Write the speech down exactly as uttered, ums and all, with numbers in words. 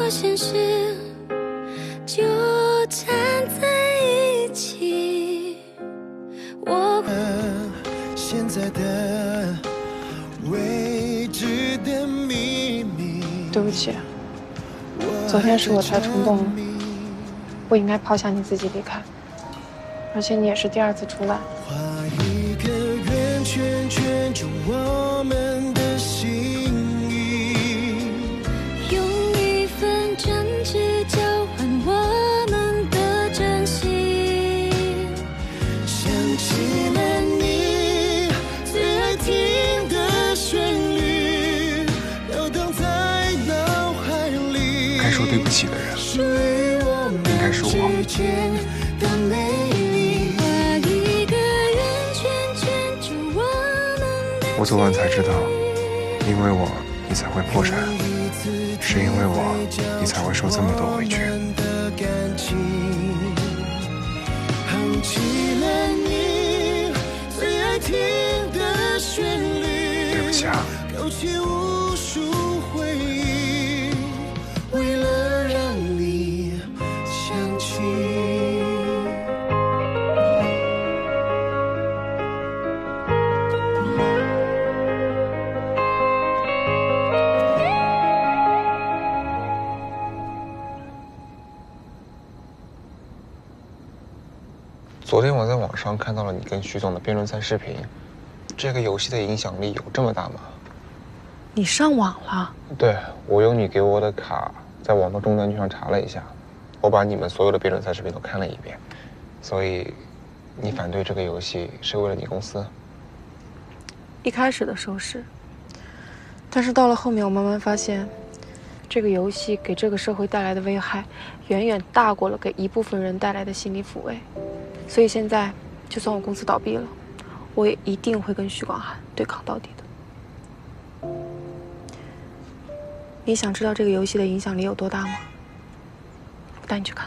和现实纠缠在一起。我现在的未知的秘密。对不起，昨天是我太冲动了，不应该抛下你自己离开，而且你也是第二次出来。 该说对不起的人，应该是我。我昨晚才知道，因为我，你才会破产；是因为我，你才会受这么多委屈。对不起啊。 昨天我在网上看到了你跟徐总的辩论赛视频，这个游戏的影响力有这么大吗？你上网了？对，我用你给我的卡在网络终端上查了一下，我把你们所有的辩论赛视频都看了一遍，所以你反对这个游戏是为了你公司？一开始的时候是，但是到了后面，我慢慢发现，这个游戏给这个社会带来的危害，远远大过了给一部分人带来的心理抚慰。 所以现在，就算我公司倒闭了，我也一定会跟徐广汉对抗到底的。你想知道这个游戏的影响力有多大吗？我带你去看。